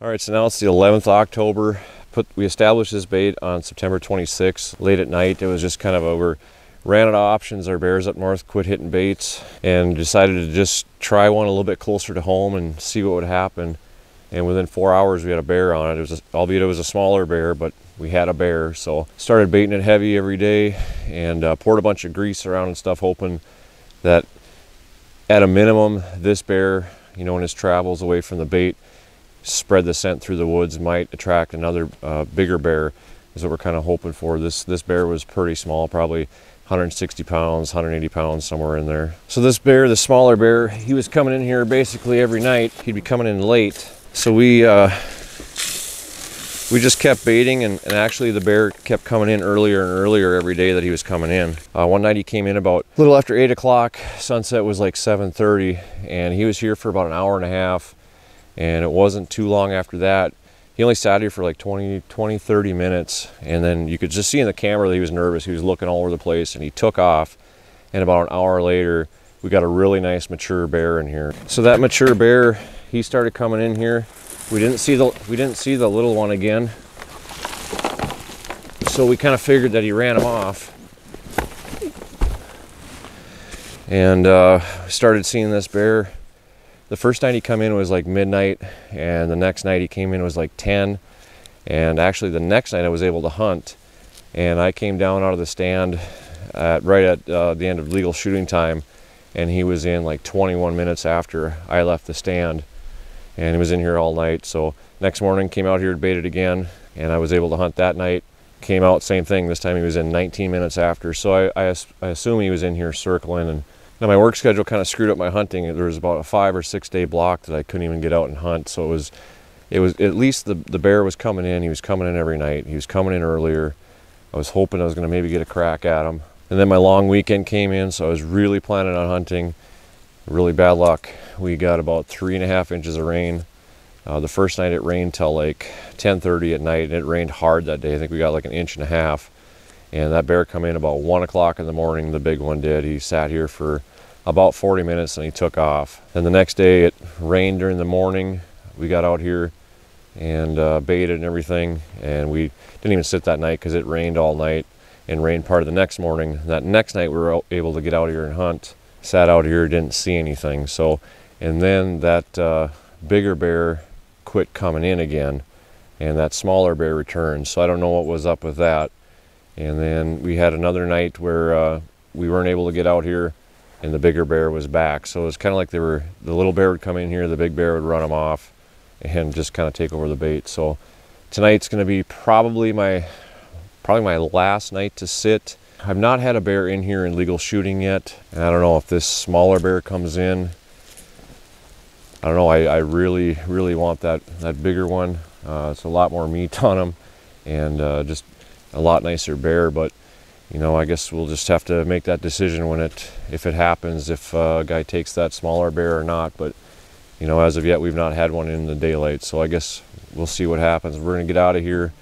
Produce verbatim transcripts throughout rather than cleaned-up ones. All right, so now it's the eleventh of October. Put, we established this bait on September twenty-sixth, late at night. It was just kind of over, ran out of options. Our bears up north quit hitting baits and decided to just try one a little bit closer to home and see what would happen. And within four hours, we had a bear on it. It was, a, albeit it was a smaller bear, but we had a bear. So started baiting it heavy every day and uh, poured a bunch of grease around and stuff, hoping that at a minimum, this bear, you know, in his travels away from the bait, spread the scent through the woods, might attract another uh, bigger bear. Is what we're kind of hoping for. This this bear was pretty small, probably one hundred sixty pounds, one hundred eighty pounds, somewhere in there. So this bear, the smaller bear, he was coming in here basically every night. He'd be coming in late. So we uh, we just kept baiting, and, and actually the bear kept coming in earlier and earlier every day that he was coming in. Uh, one night he came in about a little after eight o'clock. Sunset was like seven thirty, and he was here for about an hour and a half. And it wasn't too long after that. He only sat here for like twenty, thirty minutes. And then you could just see in the camera that he was nervous. He was looking all over the place and he took off. And about an hour later, we got a really nice mature bear in here. So that mature bear, he started coming in here. We didn't see the, we didn't see the little one again. So we kind of figured that he ran him off. And uh, started seeing this bear. The first night he came in was like midnight, and the next night he came in was like ten. And actually the next night I was able to hunt, and I came down out of the stand at, right at uh, the end of legal shooting time, and he was in like twenty-one minutes after I left the stand, and he was in here all night. So next morning came out here and baited again, and I was able to hunt that night. Came out, same thing, this time he was in nineteen minutes after. So I, I, I assume he was in here circling. And now my work schedule kind of screwed up my hunting. There was about a five or six day block that I couldn't even get out and hunt. So it was, it was at least the, the bear was coming in. He was coming in every night. He was coming in earlier. I was hoping I was gonna maybe get a crack at him. And then my long weekend came in, so I was really planning on hunting. Really bad luck. We got about three and a half inches of rain. Uh, the first night it rained till like ten thirty at night, and it rained hard that day. I think we got like an inch and a half. And that bear come in about one o'clock in the morning, the big one did. He sat here for about forty minutes and he took off. Then the next day it rained during the morning. We got out here and uh, baited and everything. And we didn't even sit that night because it rained all night and rained part of the next morning. That next night we were able to get out here and hunt. Sat out here, didn't see anything. So, and then that uh, bigger bear quit coming in again, and that smaller bear returned. So I don't know what was up with that. And then we had another night where uh, we weren't able to get out here, and the bigger bear was back. So it was kind of like they were, the little bear would come in here, the big bear would run him off and just kind of take over the bait. So tonight's gonna be probably my, probably my last night to sit. I've not had a bear in here in legal shooting yet. And I don't know if this smaller bear comes in. I don't know, I, I really, really want that, that bigger one. Uh, it's a lot more meat on him, and uh, just, a lot nicer bear. But you know, I guess we'll just have to make that decision when it, if it happens, if uh, a guy takes that smaller bear or not. But you know, as of yet we've not had one in the daylight, so I guess we'll see what happens. We're gonna get out of here,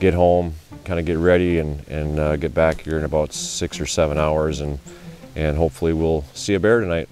get home, kind of get ready, and and uh, get back here in about six or seven hours, and and hopefully we'll see a bear tonight.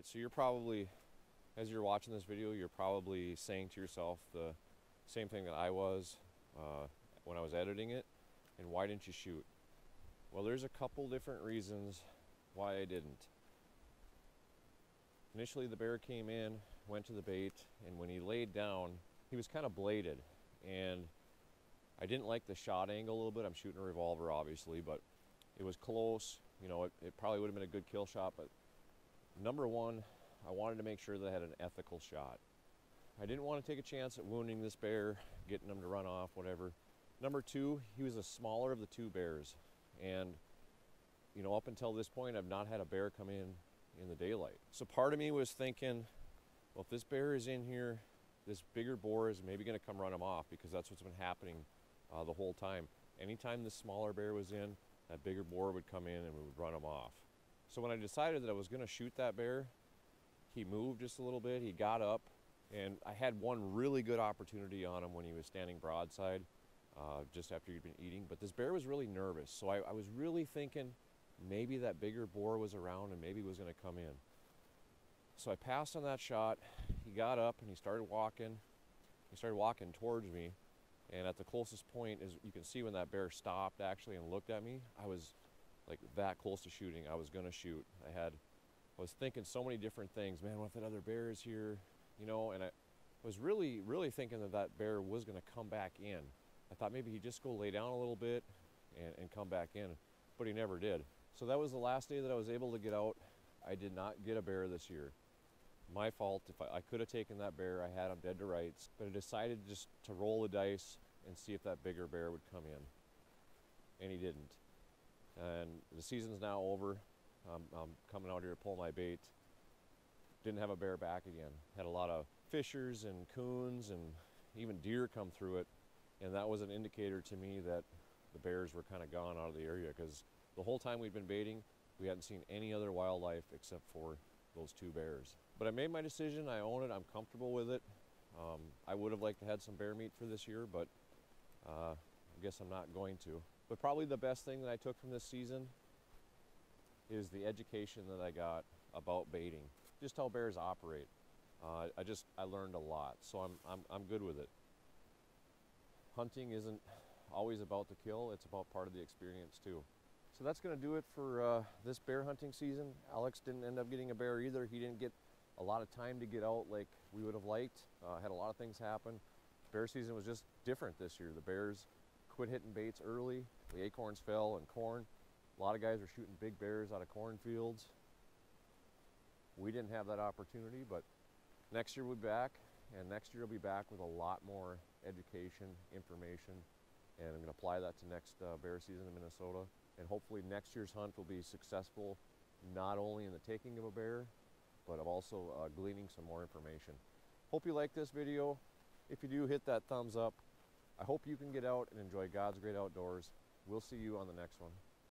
right, so you're probably, as you're watching this video, you're probably saying to yourself the same thing that I was uh, when I was editing it. And why didn't you shoot? Well, there's a couple different reasons why I didn't. Initially, the bear came in, went to the bait, and when he laid down, he was kind of bladed. And I didn't like the shot angle a little bit. I'm shooting a revolver, obviously, but it was close. You know, it, it probably would have been a good kill shot, but number one, I wanted to make sure that I had an ethical shot. I didn't want to take a chance at wounding this bear, getting him to run off, whatever. Number two, he was the smaller of the two bears. And, you know, up until this point, I've not had a bear come in in the daylight. So part of me was thinking, well, if this bear is in here, this bigger boar is maybe gonna come run him off, because that's what's been happening uh, the whole time. Anytime this smaller bear was in, that bigger boar would come in and we would run him off. So when I decided that I was gonna shoot that bear, he moved just a little bit, he got up, and I had one really good opportunity on him when he was standing broadside. Uh, just after you'd been eating, but this bear was really nervous, so I, I was really thinking maybe that bigger boar was around and maybe was going to come in. So I passed on that shot. He got up and he started walking. He started walking towards me, and at the closest point, as you can see, when that bear stopped actually and looked at me, I was like that close to shooting. I was going to shoot. I had, I was thinking so many different things. Man, what if that other bear is here? You know, and I was really, really thinking that that bear was going to come back in. I thought maybe he'd just go lay down a little bit and, and come back in, but he never did. So that was the last day that I was able to get out. I did not get a bear this year. My fault. If I, I could have taken that bear, I had him dead to rights, but I decided just to roll the dice and see if that bigger bear would come in, and he didn't. And the season's now over. I'm, I'm coming out here to pull my bait. Didn't have a bear back again. Had a lot of fishers and coons and even deer come through it. And that was an indicator to me that the bears were kind of gone out of the area, because the whole time we'd been baiting, we hadn't seen any other wildlife except for those two bears. But I made my decision, I own it, I'm comfortable with it. Um, I would have liked to have some bear meat for this year, but uh, I guess I'm not going to. But probably the best thing that I took from this season is the education that I got about baiting, just how bears operate. Uh, I just, I learned a lot, so I'm, I'm, I'm good with it. Hunting isn't always about the kill, it's about part of the experience too. So that's gonna do it for uh, this bear hunting season. Alex didn't end up getting a bear either. He didn't get a lot of time to get out like we would have liked. Uh, had a lot of things happen. Bear season was just different this year. The bears quit hitting baits early. The acorns fell and corn. A lot of guys were shooting big bears out of cornfields. We didn't have that opportunity, but next year we'll be back, and next year we'll be back with a lot more education, information, and I'm going to apply that to next uh, bear season in Minnesota. And hopefully next year's hunt will be successful, not only in the taking of a bear, but of also uh, gleaning some more information. Hope you like this video. If you do, hit that thumbs up. I hope you can get out and enjoy God's great outdoors. We'll see you on the next one.